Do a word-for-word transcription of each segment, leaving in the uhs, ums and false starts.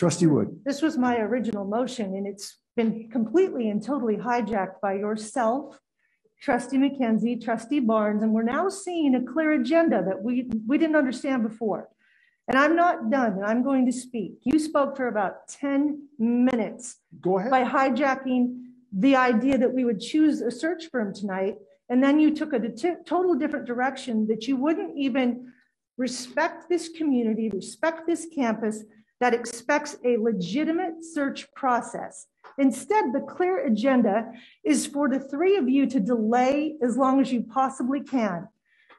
Trustee Wood. This was my original motion, and it's been completely and totally hijacked by yourself, Trustee McKenzie, Trustee Barnes, and we're now seeing a clear agenda that we, we didn't understand before. And I'm not done, and I'm going to speak. You spoke for about ten minutes. Go ahead. By hijacking the idea that we would choose a search firm tonight, and then you took a total different direction that you wouldn't even respect this community, respect this campus that expects a legitimate search process. Instead, the clear agenda is for the three of you to delay as long as you possibly can.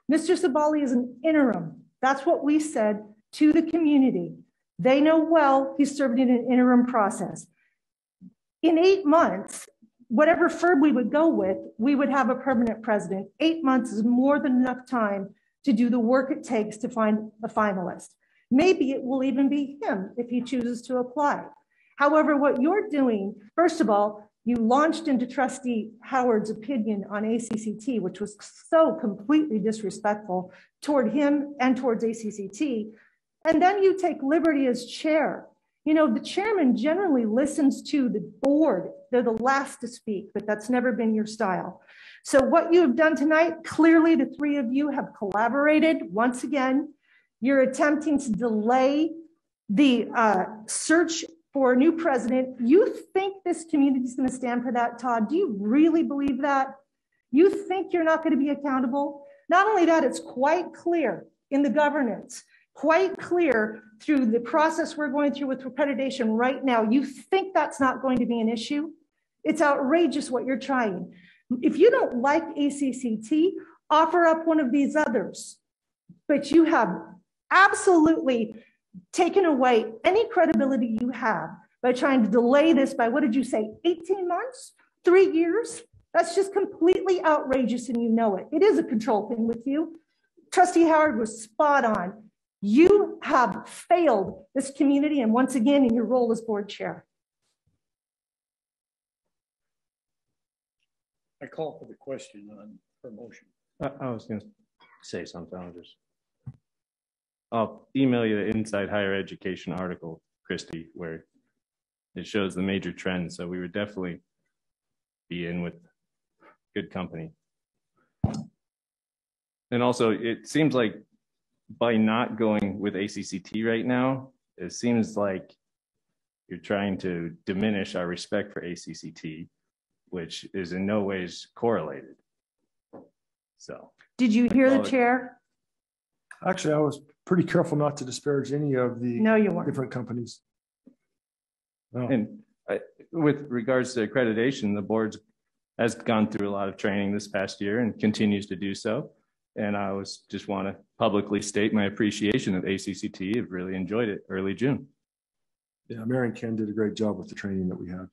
Mister Sabali is an interim. That's what we said to the community. They know well he's served in an interim process. In eight months, whatever firm we would go with, we would have a permanent president. Eight months is more than enough time to do the work it takes to find a finalist. Maybe it will even be him if he chooses to apply. However, what you're doing, first of all, you launched into Trustee Howard's opinion on A C C T, which was so completely disrespectful toward him and towards A C C T. And then you take liberty as chair. You know, the chairman generally listens to the board. They're the last to speak, but that's never been your style. So what you have done tonight, clearly the three of you have collaborated once again. You're attempting to delay the uh, search for a new president. You think this community is going to stand for that, Todd? Do you really believe that? You think you're not going to be accountable? Not only that, it's quite clear in the governance, quite clear through the process we're going through with accreditation right now. You think that's not going to be an issue? It's outrageous what you're trying. If you don't like A C C T, offer up one of these others. But you have absolutely taken away any credibility you have by trying to delay this by, what did you say, eighteen months, three years? That's just completely outrageous, and you know it. It is a control thing with you. Trustee Howard was spot on. You have failed this community, and once again, in your role as board chair. I call for the question on her motion. Uh, I was going to say something. I'll just I'll email you the Inside Higher Education article, Christy, where it shows the major trends. So we would definitely be in with good company. And also, it seems like by not going with A C C T right now, it seems like you're trying to diminish our respect for A C C T, which is in no ways correlated. So, did you hear the chair? Actually, I was pretty careful not to disparage any of the no, you weren't. different companies. No. And I, with regards to accreditation, the board has gone through a lot of training this past year and continues to do so. And I was just want to publicly state my appreciation of A C C T. I've really enjoyed it early June. Yeah, Mary and Ken did a great job with the training that we had.